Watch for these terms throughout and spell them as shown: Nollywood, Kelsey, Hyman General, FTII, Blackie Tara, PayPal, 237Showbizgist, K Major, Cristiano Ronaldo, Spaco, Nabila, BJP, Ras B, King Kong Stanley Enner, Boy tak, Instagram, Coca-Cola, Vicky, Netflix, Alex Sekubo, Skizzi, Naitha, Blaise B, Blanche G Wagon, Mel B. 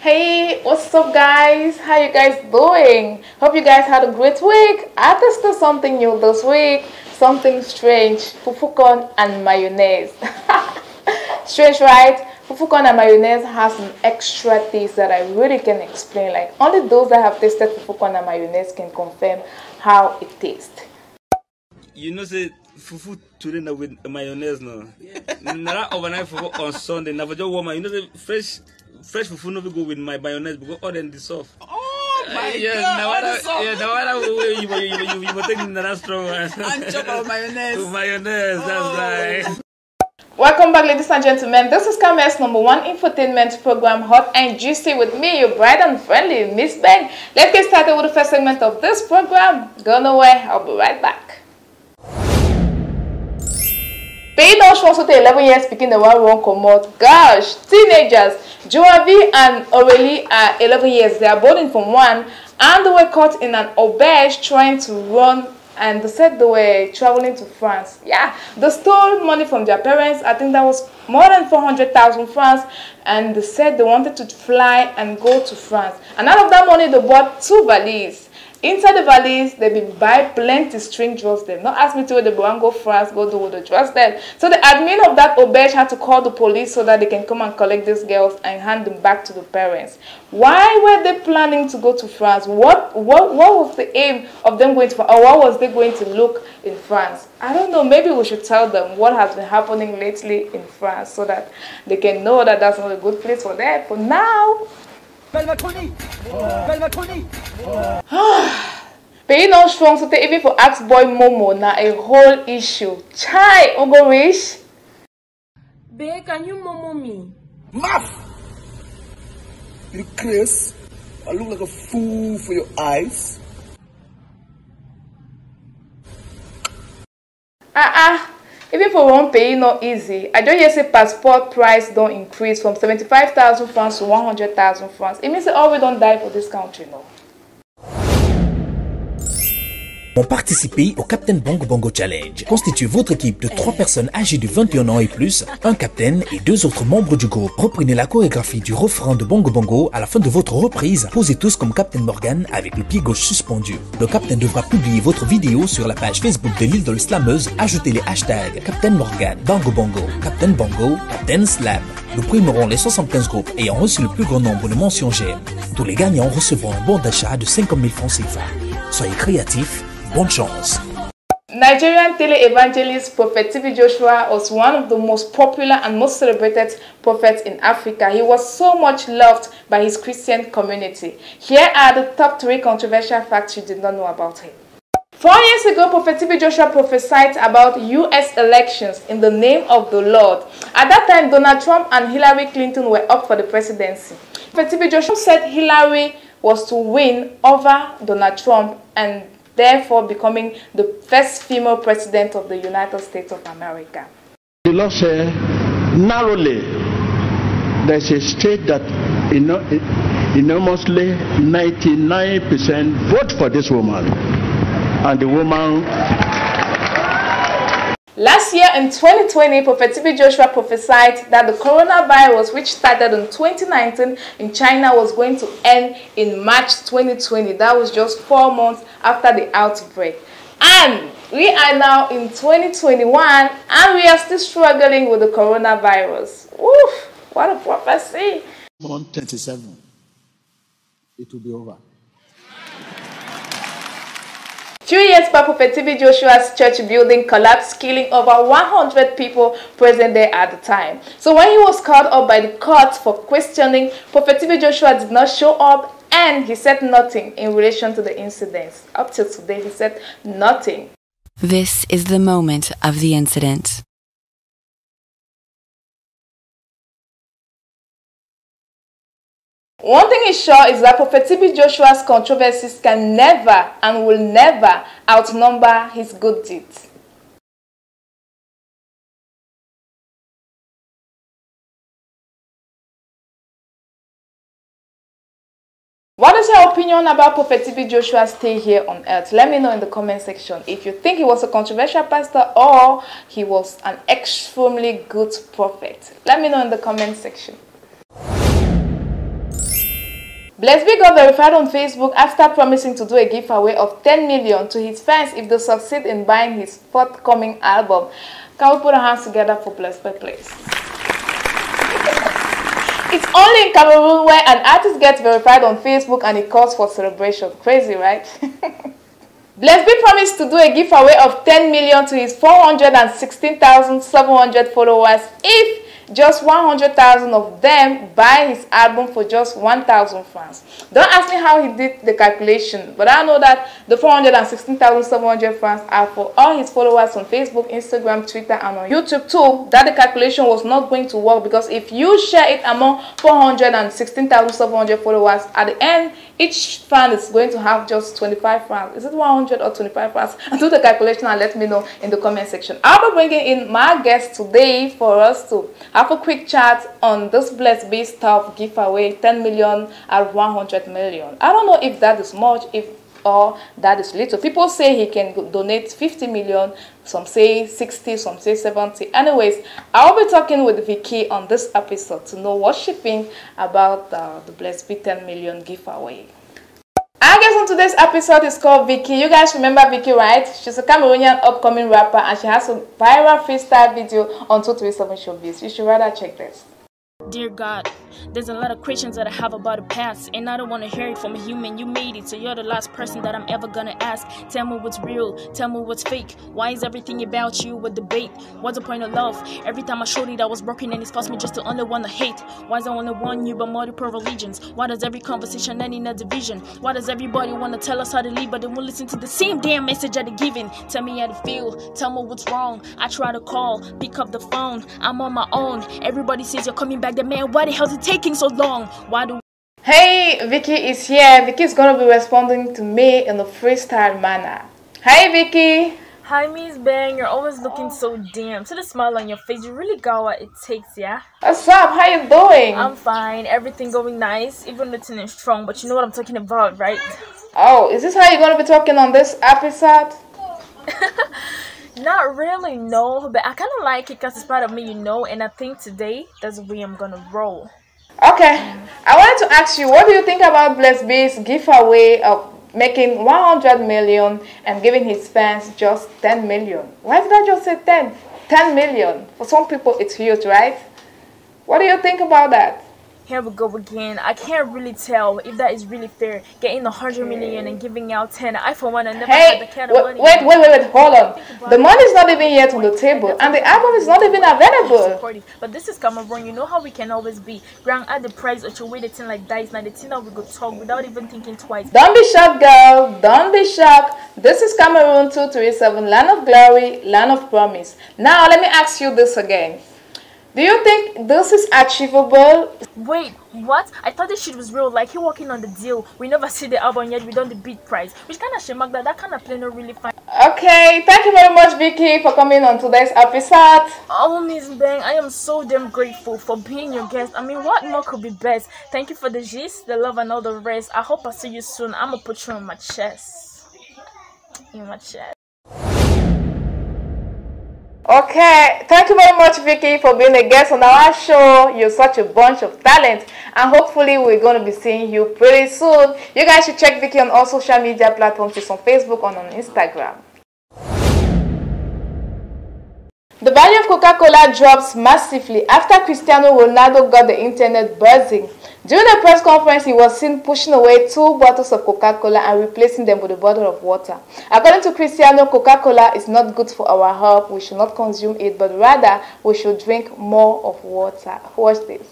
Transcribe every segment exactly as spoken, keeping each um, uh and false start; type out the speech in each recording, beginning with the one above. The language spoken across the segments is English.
Hey, what's up guys? How you guys doing? Hope you guys had a great week. I tested something new this week, something strange, pupukon and mayonnaise. Strange, right? Pupukon and mayonnaise has an extra taste that I really can explain. Like only those that have tasted pupukon and mayonnaise can confirm how it tastes. You know, say fufu today now with mayonnaise now. Now overnight fufu on Sunday. Now just warm. You know, say fresh, fresh fufu never go with my mayonnaise because all then dissolve. Oh my uh, yes, God! Now that, yeah, now that you you you you take another strong one. And chop our mayonnaise. To mayonnaise, oh. That's right. Welcome back, ladies and gentlemen. This is Kamer's number one infotainment program, Hot and Juicy, with me, your bright and friendly Miss Ben. Let's get started with the first segment of this program. Go nowhere, I'll be right back. Pay launch was to eleven years, speaking the one wrong commode. Gosh, teenagers, Joavi and Aurelie are eleven years. They are boarding from one, and they were caught in an auberge trying to run. And they said they were traveling to France. Yeah, they stole money from their parents. I think that was more than four hundred thousand francs. And they said they wanted to fly and go to France. And out of that money, they bought two valise. Inside the valise, they been buy plenty string dress them. Not ask me to where they want to go France, go do the dress them. So the admin of that auberge had to call the police so that they can come and collect these girls and hand them back to the parents. Why were they planning to go to France? What what what was the aim of them going to France? Or what was they going to look in France? I don't know. Maybe we should tell them what has been happening lately in France so that they can know that that's not a good place for them. For now. Paying no strong, so even for Axe Boy Momo, now a whole issue. Chai, Ogo Rich. Bae, can you Momo me? Muff! You Chris, I look like a fool for your eyes. Ah ah. Even for one pay, not easy. I just hear say passport price don't increase from seventy-five thousand francs to one hundred thousand francs. It means all we don't die for this country, no. Pour participer au Captain Bongo Bongo Challenge, constituez votre équipe de trois personnes âgées de vingt et un ans et plus, un capitaine et deux autres membres du groupe. Reprenez la chorégraphie du refrain de Bongo Bongo à la fin de votre reprise. Posez tous comme Captain Morgan avec le pied gauche suspendu. Le capitaine devra publier votre vidéo sur la page Facebook de l'île de la slameuse. Ajoutez les hashtags Captain Morgan, Bongo Bongo, Captain Bongo, Captain Slam. Nous primerons les soixante-quinze groupes ayant reçu le plus grand nombre de mentions G M. Tous les gagnants recevront un bon d'achat de cinquante mille francs C F A. Soyez créatifs. Bonne chance. Nigerian tele-evangelist Prophet T B Joshua was one of the most popular and most celebrated prophets in Africa. He was so much loved by his Christian community. Here are the top three controversial facts you did not know about him. Four years ago, Prophet T B Joshua prophesied about U S elections in the name of the Lord. At that time, Donald Trump and Hillary Clinton were up for the presidency. Prophet T B Joshua said Hillary was to win over Donald Trump and therefore becoming the first female president of the United States of America. The Lord said, narrowly, there's a state that enormously ninety-nine percent vote for this woman. And the woman... Last year in twenty twenty, Prophet T B Joshua prophesied that the coronavirus, which started in twenty nineteen in China, was going to end in March twenty twenty. That was just four months after the outbreak. And we are now in twenty twenty-one and we are still struggling with the coronavirus. Oof, what a prophecy. On twenty-seven, it will be over. Two years back, Prophet T B Joshua's church building collapsed, killing over one hundred people present there at the time. So when he was called up by the court for questioning, Prophet T B Joshua did not show up and he said nothing in relation to the incident. Up till today, he said nothing. This is the moment of the incident. One thing is sure is that Prophet T B Joshua's controversies can never and will never outnumber his good deeds. What is your opinion about Prophet T B Joshua's stay here on earth? Let me know in the comment section if you think he was a controversial pastor or he was an extremely good prophet. Let me know in the comment section. Blaise B got verified on Facebook after promising to do a giveaway of ten million dollars to his fans if they succeed in buying his forthcoming album. Can we put our hands together for Blaise B, please? It's only in Cameroon where an artist gets verified on Facebook and it calls for celebration. Crazy, right? Blaise B promised to do a giveaway of ten million dollars to his four hundred sixteen thousand seven hundred followers if just one hundred thousand of them buy his album for just one thousand francs. Don't ask me how he did the calculation, but I know that the four hundred sixteen thousand seven hundred francs are for all his followers on Facebook, Instagram, Twitter, and on YouTube too. That the calculation was not going to work, because if you share it among four hundred sixteen thousand seven hundred followers, at the end, each fan is going to have just twenty-five francs. Is it one hundred or twenty-five francs? Do the calculation and let me know in the comment section. I'll be bringing in my guest today for us to have a quick chat on this Blaise B stuff giveaway, ten million at one hundred million. I don't know if that is much, if or that is little. People say he can donate fifty million, some say sixty, some say seventy. Anyways, I'll be talking with Vicky on this episode to know what she thinks about uh, the Blaise B ten million giveaway. Our guest on today's episode is called Vicky. You guys remember Vicky, right? She's a Cameroonian upcoming rapper and she has a viral freestyle video on two three seven Showbiz. You should rather check this. Dear God, there's a lot of questions that I have about the past, and I don't want to hear it from a human. You made it, so you're the last person that I'm ever gonna ask. Tell me what's real, tell me what's fake. Why is everything about you a debate? What's the point of love? Every time I showed it, I was broken, and it's forced me just to only want to hate. Why is I only one you but multiple religions? Why does every conversation end in a division? Why does everybody want to tell us how to live, but they won't listen to the same damn message that they're giving? Tell me how to feel, tell me what's wrong. I try to call, pick up the phone, I'm on my own. Everybody says you're coming back. The man, why the hell is it taking so long? Why do Hey, Vicky is here. Vicky is gonna be responding to me in a freestyle manner. Hi, Vicky. Hi, Miss Bang. You're always looking so damn. See the smile on your face. You really got what it takes, yeah. What's up? How you doing? I'm fine. Everything going nice. Even written and strong. But you know what I'm talking about, right? Oh, is this how you're gonna be talking on this episode? Not really, no, but I kind of like it because it's part of me, you know, and I think today that's the way I'm gonna roll. Okay, I wanted to ask you, what do you think about Blaise B's giveaway of making one hundred million and giving his fans just ten million? Why did I just say ten? ten million. For some people, it's huge, right? What do you think about that? Here we go again. I can't really tell if that is really fair. Getting one hundred million and giving out ten. I for one, I never hey, had the kind of money. Wait, wait, wait, wait, hold on. The money is not even yet on the table and the album is not even available. But this is Cameroon. You know how we can always be. Grand at the price or you wait a thing like that is not the thing that we go talk without even thinking twice. Don't be shocked, girl. Don't be shocked. This is Cameroon two three seven, land of glory, land of promise. Now, let me ask you this again. Do you think this is achievable? Wait, what? I thought this shit was real, like he working on the deal. We never see the album yet, we done the big price. Which kind of shemak that, that kind of play not really fine. Okay, thank you very much, Vicky, for coming on today's episode. Oh, Miss Bang, I am so damn grateful for being your guest. I mean, what more could be best? Thank you for the gist, the love, and all the rest. I hope I see you soon. I'ma put you in my chest. In my chest. Okay, thank you very much, Vicky, for being a guest on our show. You're such a bunch of talent, and hopefully we're going to be seeing you pretty soon. You guys should check Vicky on all social media platforms. She's on Facebook and on Instagram. The value of Coca-Cola drops massively after Cristiano Ronaldo got the internet buzzing. During a press conference, he was seen pushing away two bottles of Coca-Cola and replacing them with a bottle of water. According to Cristiano, Coca-Cola is not good for our health. We should not consume it, but rather we should drink more of water. Watch this.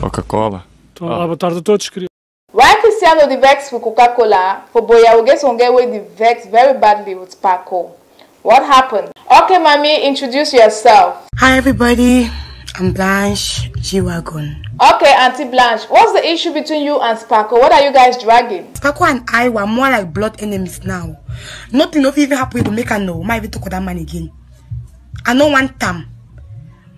Coca-Cola. Então, ah. Lá, boa tarde a todos, querido. Why Cristiano diverts with Coca-Cola for Boyaogesongwe diverts very badly with Spaco? What happened? Okay, mommy, introduce yourself. Hi, everybody. I'm Blanche G Wagon. Okay, Auntie Blanche, what's the issue between you and Spaco? What are you guys dragging? Spaco and I were more like blood enemies now. Nothing of even happened to make her know. Might even talk with that man again. I know one time.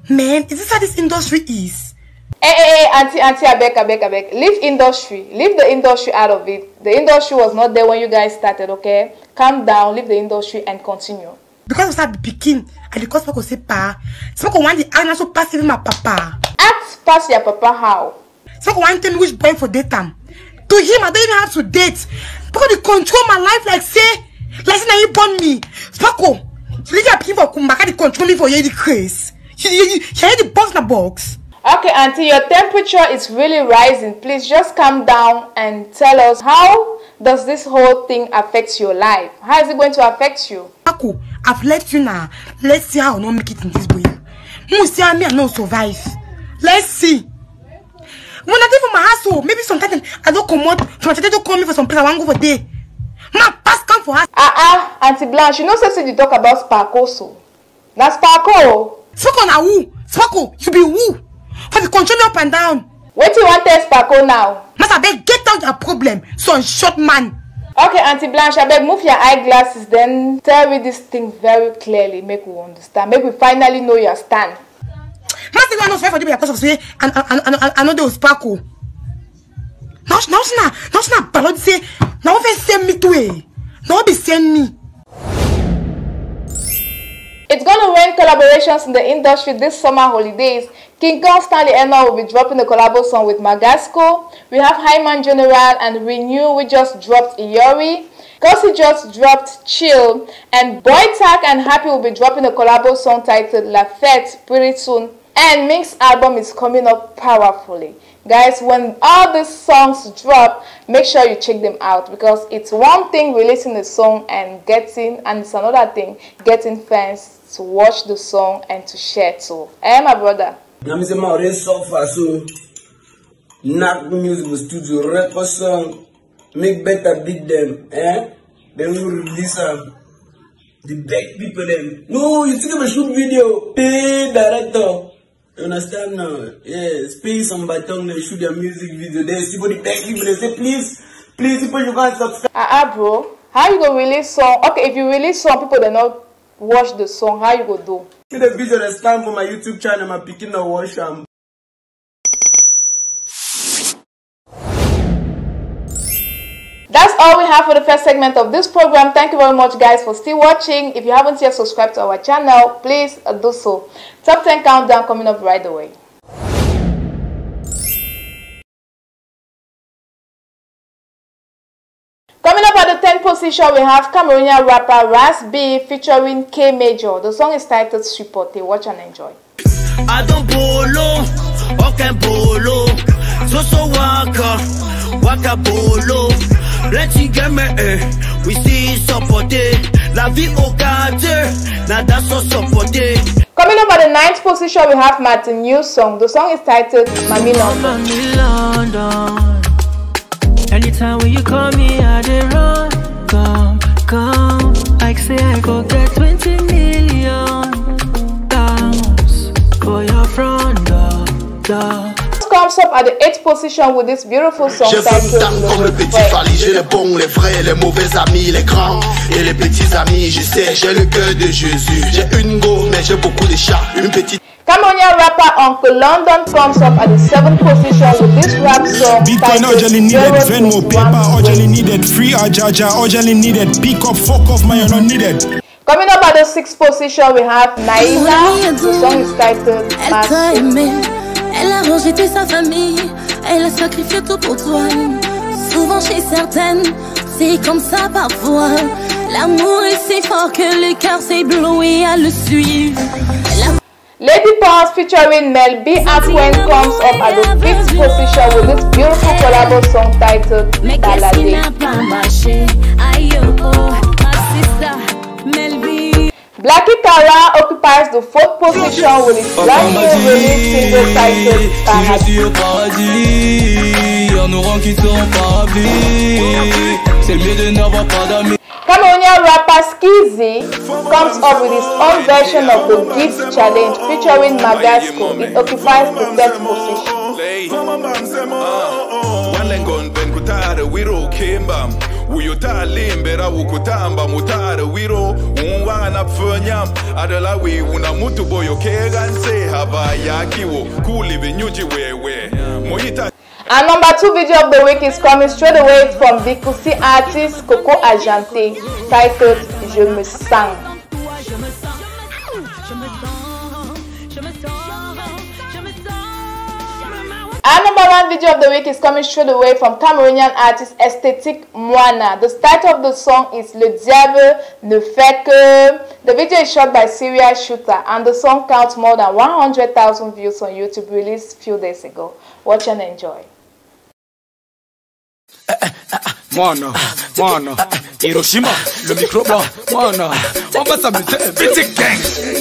Man, is this how this industry is? Hey, hey, hey, Auntie, Auntie, I beg, I beg, I beg. Leave industry. Leave the industry out of it. The industry was not there when you guys started, okay? Calm down, leave the industry and continue. Because we start picking, and because Spaco say pa, Spaco want the answer so pass even my papa. Ask pass your papa how? Spaco want tell me which boy for date time. To him, I don't even have to date. Because they control my life like say, like say now he born me. Spaco, so they are picking for Kumbaka, they control me for you the craze. You you the box na box. Okay, Auntie, your temperature is really rising. Please just calm down and tell us how does this whole thing affect your life? How is it going to affect you? Spaco, I've left you now. Let's see how I will not make it in this way. We'll see how me and not survive. Let's see. When I leave from my household, maybe sometimes I don't come out. From my don't call me for some place. I want to go for day. My pass come for us. Ah ah, Auntie Blanche, you know something you talk about Spaco so. That's Spaco. Spaco na who? Spaco, you be who? For the control up and down. What you want to Spaco now? Master, they get out your problem. Son short man. Okay, Auntie Blanche, I beg, move your eyeglasses then tell me this thing very clearly, make we understand, make we finally know your stand. Master, I know for you because of say, and I know there was Spaco. Now, now, now, now, now, now, now, they send me to it. Now, they send me. It's going to win collaborations in the industry this summer holidays. King Kong Stanley Enner will be dropping a collabo song with Magasco. We have Hyman General and Renew. We just dropped Iori. Kelsey just dropped Chill. And Boy Tak and Happy will be dropping a collabo song titled La Fête pretty soon. And Mink's album is coming up powerfully. Guys, when all these songs drop, make sure you check them out because it's one thing releasing a song and getting, and it's another thing getting fans to watch the song and to share too. Eh, my brother? I'm using my own software, so not music studio, record song, make better beat them, eh? Then we release them. The big people them. No, you think of a shoot video, pay director. You understand now? Yeah, space on my tongue, they shoot their music video. There's people, the big people, they say, please, please, people, you can't subscribe. Ah, uh, uh, bro, how you gonna release song? Okay, if you release song, people, they not watch the song, how you gonna do? See the video that's time for my YouTube channel, I'm picking the wash. Um. That's all we have for the first segment of this program. Thank you very much, guys, for still watching. If you haven't yet subscribed to our channel, please do so. Top ten countdown coming up right away. Coming up at the tenth position, we have Cameroonian rapper Ras B featuring K Major. The song is titled Supporté. Watch and enjoy. I don't bolo, okay bolo, so so waka, waka bolo. Blackie gamme, eh, we see supporté. La vie au quartier, nada so supporté. Coming up at the ninth position, we have Martin's new song. The song is titled Mami London. Anytime when you call me, I dey run, come, come. I say I go get twenty million pounds for your front door, door. Comes up at the eighth position with this beautiful song. Je fontaine comme le petit Paris, j'ai les bons, les vrais, les mauvais amis, les grands et les petits amis. Je sais, j'ai le cœur de Jésus. J'ai une go, mais j'ai beaucoup de chats, une petite. Cameroonian rapper Uncle London comes up at the seventh position with this rap song. Bitcoin urgently needed, Venmo, PayPal urgently needed, free Ajaja urgently needed, pick up, fuck off, my not needed. Coming up at the sixth position, we have Naitha. The song is titled Magasco. Elle a rejeté sa famille, elle a sacrifié tout pour toi. Souvent chez certaines, c'est comme ça parfois. L'amour est si fort que le cœur s'éblouit à le suivre. Lady Paws featuring Mel B and Gwen comes up at the fifth position with this beautiful collabo song titled Balade. Blackie Tara occupies the fourth position with his brand new release single titled Paradis. Cameroonian rapper Skizzi comes up with his own version of the Gift Challenge featuring Magasco. It occupies the third position. Our number two video of the week is coming straight away from the Kosi artist Coco Argentine, titled Je me sens. Our number one video of the week is coming straight away from Cameroonian artist Aesthetic Moana. The title of the song is Le Diable ne fait que. The video is shot by Syria Shooter and the song counts more than one hundred thousand views on YouTube, released few days ago. Watch and enjoy. Moana, Moana, Hiroshima, le microbe, Moana, on va s'amuser, petite gang.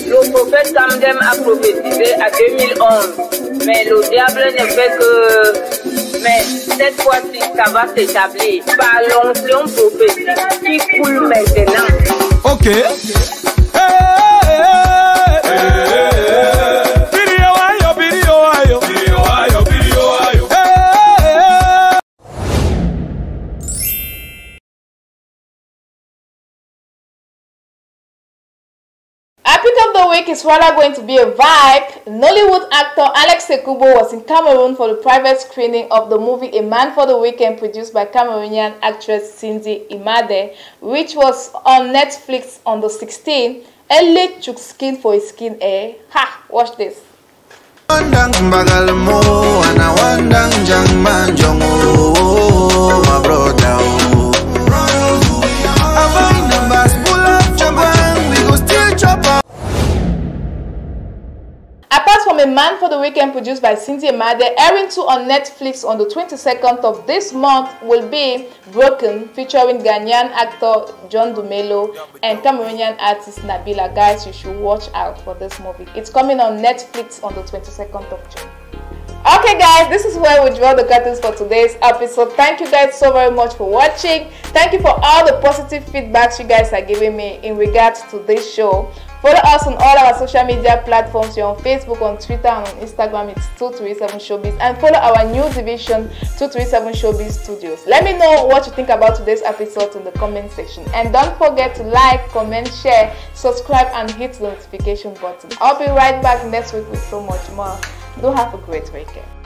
Le prophète Camden a prophétisé à deux mille onze, mais le diable ne fait que... Mais cette fois-ci, ça va s'établir par l'onction prophétique qui coule maintenant. Ok. Hey, hey, hey. The week is rather going to be a vibe. Nollywood actor Alex Sekubo was in Cameroon for the private screening of the movie A Man for the Weekend, produced by Cameroonian actress Cindy Imade, which was on Netflix on the sixteenth. Elle took skin for his skin, eh? Ha! Watch this. A Man for the Weekend, produced by Cindy Imade, airing two on Netflix on the twenty-second of this month, will be Broken, featuring Ghanaian actor John Dumelo and Cameroonian artist Nabila. Guys, you should watch out for this movie. It's coming on Netflix on the twenty-second of June. Okay guys, this is where we draw the curtains for today's episode. Thank you guys so very much for watching. Thank you for all the positive feedbacks you guys are giving me in regards to this show. Follow us on all our social media platforms. You're on Facebook, on Twitter, and on Instagram. It's two three seven Showbiz. And follow our new division, two three seven Showbiz Studios. Let me know what you think about today's episode in the comment section. And don't forget to like, comment, share, subscribe, and hit the notification button. I'll be right back next week with so much more. Do have a great weekend.